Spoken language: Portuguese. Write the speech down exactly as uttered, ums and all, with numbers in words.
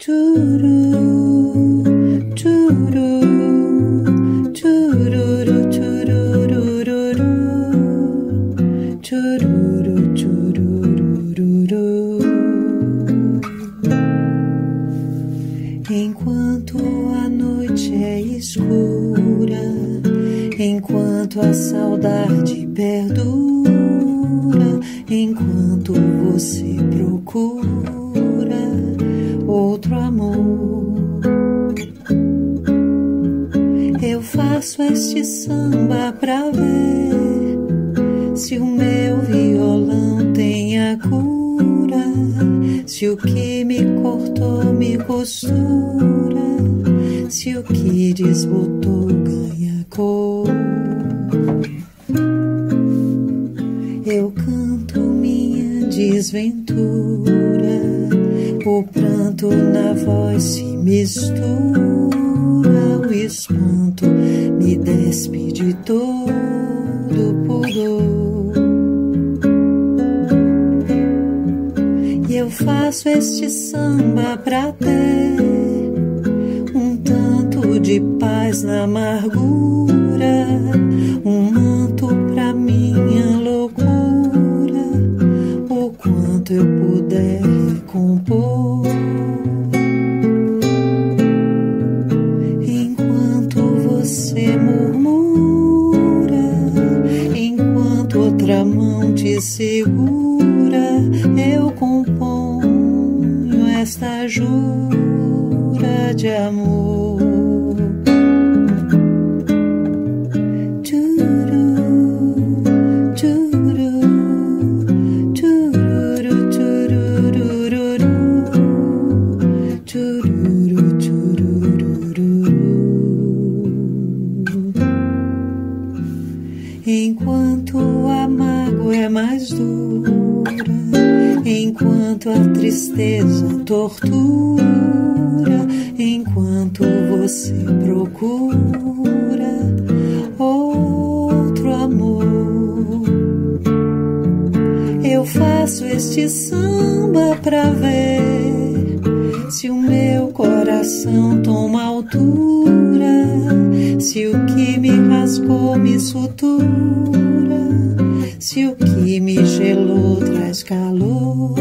Tururu, tururu, tururu, tururu, tururu, tururu. Enquanto a noite é escura, enquanto a saudade perdura, enquanto você procura outro amor, eu faço este samba pra ver se o meu violão tem a cura, se o que me cortou me costura, se o que desbotou ganha cor. Eu canto minha desventura, o pranto na voz se mistura, o espanto me despe de todo pudor. E eu faço este samba pra ter um tanto de paz na amargura, um manto pra minha loucura, o quanto eu puder compor. Enquanto você murmura, enquanto outra mão te segura, eu componho esta jura de amor. Enquanto a mágoa é mais dura, enquanto a tristeza tortura, enquanto você procura outro amor, eu faço este samba pra ver se o meu coração toma altura, se o que me rasgou me sutura, se o que me gelou traz calor.